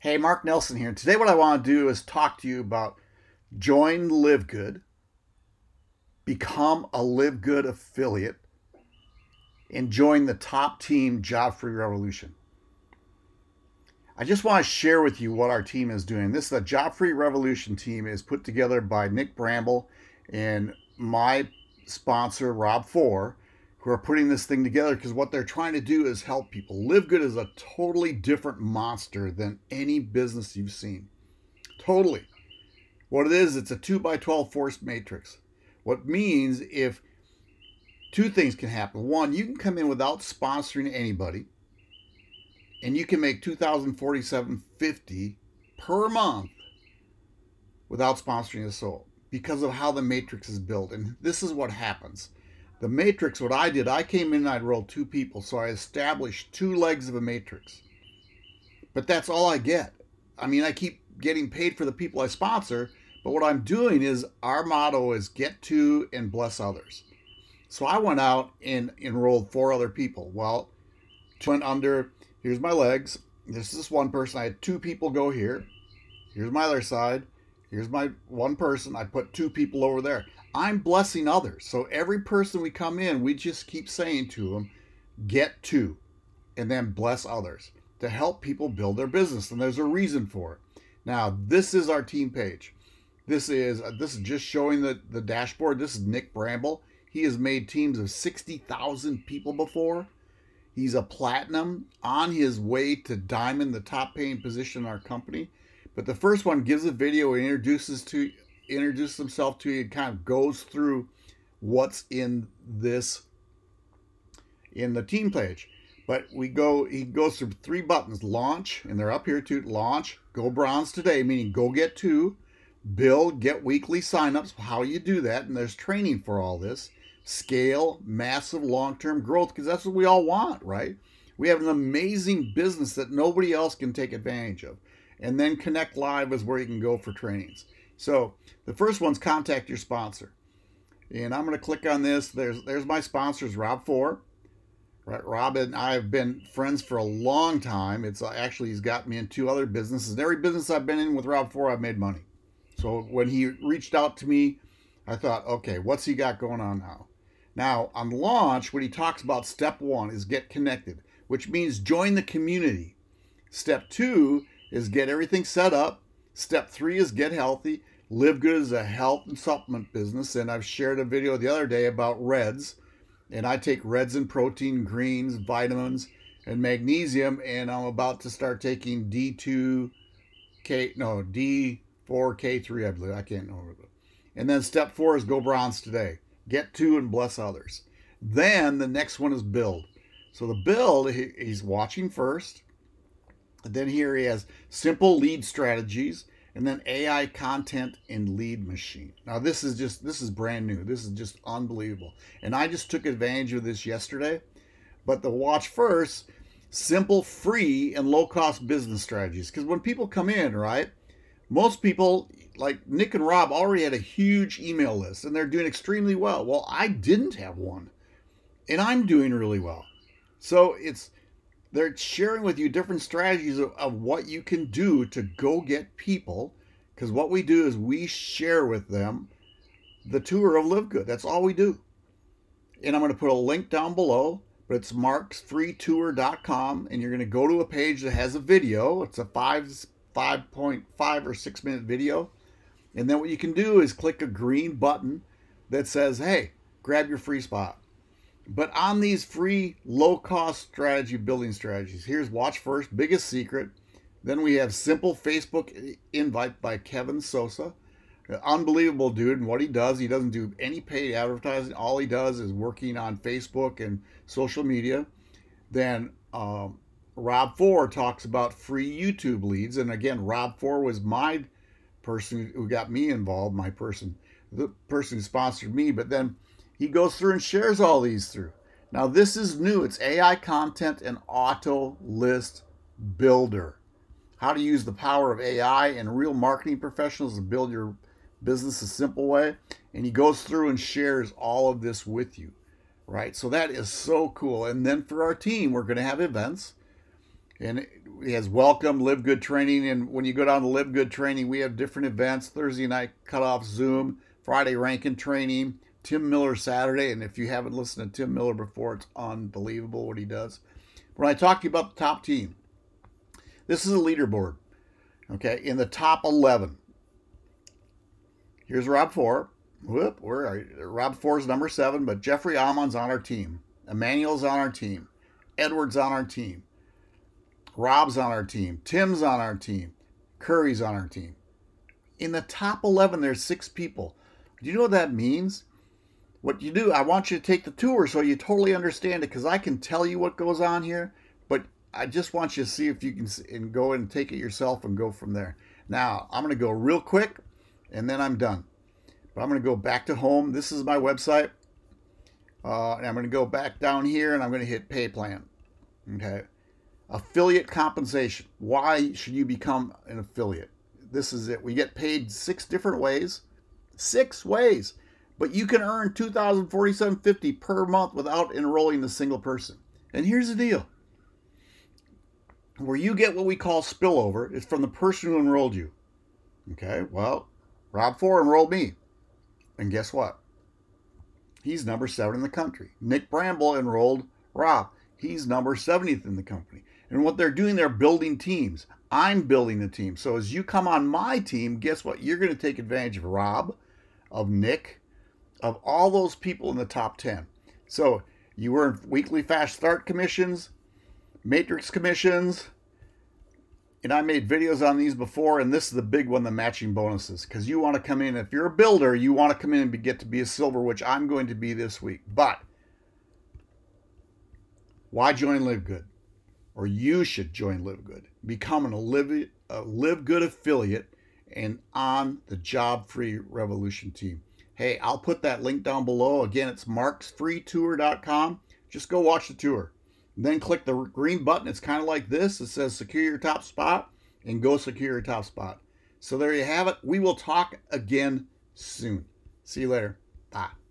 Hey, Mark Nelson here. Today what I want to do is talk to you about join LiveGood, become a LiveGood affiliate, and join the top team Job Free Revolution. I just want to share with you what our team is doing. This is the Job Free Revolution team. It is put together by Nick Bramble and my sponsor, Rob Fore, who are putting this thing together because what they're trying to do is help people. LiveGood is a totally different monster than any business you've seen. Totally. What it is, it's a 2x12 force matrix. What means if two things can happen. One, you can come in without sponsoring anybody and you can make $2,047.50 per month without sponsoring a soul because of how the matrix is built. And this is what happens. The matrix, what I did, I came in and I rolled two people, so I established two legs of a matrix. But that's all I get. I mean, I keep getting paid for the people I sponsor, but what I'm doing is, our motto is get to and bless others. So I went out and enrolled four other people. Well, two went under, here's my legs, this is one person, I had two people go here, here's my other side, here's my one person, I put two people over there. I'm blessing others. So every person we come in, we just keep saying to them, get to, and then bless others to help people build their business. And there's a reason for it. Now, this is our team page. This is just showing the dashboard. This is Nick Bramble. He has made teams of 60,000 people before. He's a platinum on his way to diamond, the top paying position in our company. But the first one gives a video and introduces himself to you and kind of goes through what's in the team page. But he goes through three buttons, launch, and they're up here too, launch, go bronze today, meaning go get to, build, get weekly signups, how you do that, and there's training for all this, scale, massive long-term growth, because that's what we all want, right? We have an amazing business that nobody else can take advantage of. And then Connect Live is where you can go for trainings. So the first one's contact your sponsor. And I'm going to click on this. There's my sponsors, Rob Fore. Right, Rob and I have been friends for a long time. It's actually, he's got me in two other businesses. And every business I've been in with Rob Fore, I've made money. So when he reached out to me, I thought, okay, what's he got going on now? Now, on launch, what he talks about, step one is get connected, which means join the community. Step two is get everything set up. Step three is get healthy. LiveGood is a health and supplement business, and I've shared a video the other day about reds, and I take reds and protein, greens, vitamins, and magnesium, and I'm about to start taking D4K3, I believe. I can't remember. And then step four is go bronze today. Get to and bless others. Then the next one is build. So the build, he's watching first. Then here he has simple lead strategies, and then AI content and lead machine. Now this is brand new. This is just unbelievable. And I just took advantage of this yesterday. But the watch first, simple, free, and low-cost business strategies. Because when people come in, right, most people, like Nick and Rob, already had a huge email list, and they're doing extremely well. Well, I didn't have one, and I'm doing really well. So it's, they're sharing with you different strategies of what you can do to go get people, because what we do is we share with them the tour of LiveGood. That's all we do. And I'm going to put a link down below, but it's MarksFreeTour.com, and you're going to go to a page that has a video. It's a 5.5 or 6 minute video. And then what you can do is click a green button that says, hey, grab your free spot. But on these free low-cost strategy building strategies, here's watch first, biggest secret. Then we have simple Facebook invite by Kevin Sosa. An unbelievable dude. And what he does, he doesn't do any paid advertising. All he does is working on Facebook and social media. Then Rob Fore talks about free YouTube leads. And again, Rob Fore was my person who got me involved, the person who sponsored me. But then he goes through and shares all these through. Now this is new. It's AI content and auto list builder. How to use the power of AI and real marketing professionals to build your business a simple way. And he goes through and shares all of this with you, right? So that is so cool. And then for our team, we're going to have events. And he has welcome LiveGood training. And when you go down to LiveGood training, we have different events. Thursday night cutoff Zoom, Friday Rankin training, Tim Miller Saturday. And if you haven't listened to Tim Miller before, it's unbelievable what he does. When I talk to you about the top team, this is a leaderboard. Okay, in the top 11. Here's Rob Fore. Where are you? Rob Fore's number 7, but Jeffrey Amon's on our team. Emmanuel's on our team. Edwards on our team. Rob's on our team. Tim's on our team. Curry's on our team. In the top 11, there's 6 people. Do you know what that means? What you do, I want you to take the tour so you totally understand it, because I can tell you what goes on here, but I just want you to see if you can and go and take it yourself and go from there. Now, I'm going to go real quick, and then I'm done. But I'm going to go back to home. This is my website. And I'm going to go back down here, and I'm going to hit Pay Plan. Okay. Affiliate compensation. Why should you become an affiliate? This is it. We get paid 6 different ways. 6 ways. But you can earn $2,047.50 per month without enrolling a single person. And here's the deal. Where you get what we call spillover is from the person who enrolled you. Okay, well, Rob Fore enrolled me. And guess what? He's number 7 in the country. Nick Bramble enrolled Rob. He's number 70th in the company. And what they're doing, they're building teams. I'm building the team. So as you come on my team, guess what? You're going to take advantage of Rob, of Nick, of all those people in the top 10. So you earn weekly fast start commissions, matrix commissions, and I made videos on these before, and this is the big one, the matching bonuses, because you want to come in, if you're a builder, you want to come in and get to be a silver, which I'm going to be this week. But why join LiveGood? Or you should join LiveGood. Become a LiveGood affiliate and on the Job Free Revolution team. Hey, I'll put that link down below. Again, it's MarksFreeTour.com. Just go watch the tour. Then click the green button. It's kind of like this. It says secure your top spot, and go secure your top spot. So there you have it. We will talk again soon. See you later. Bye.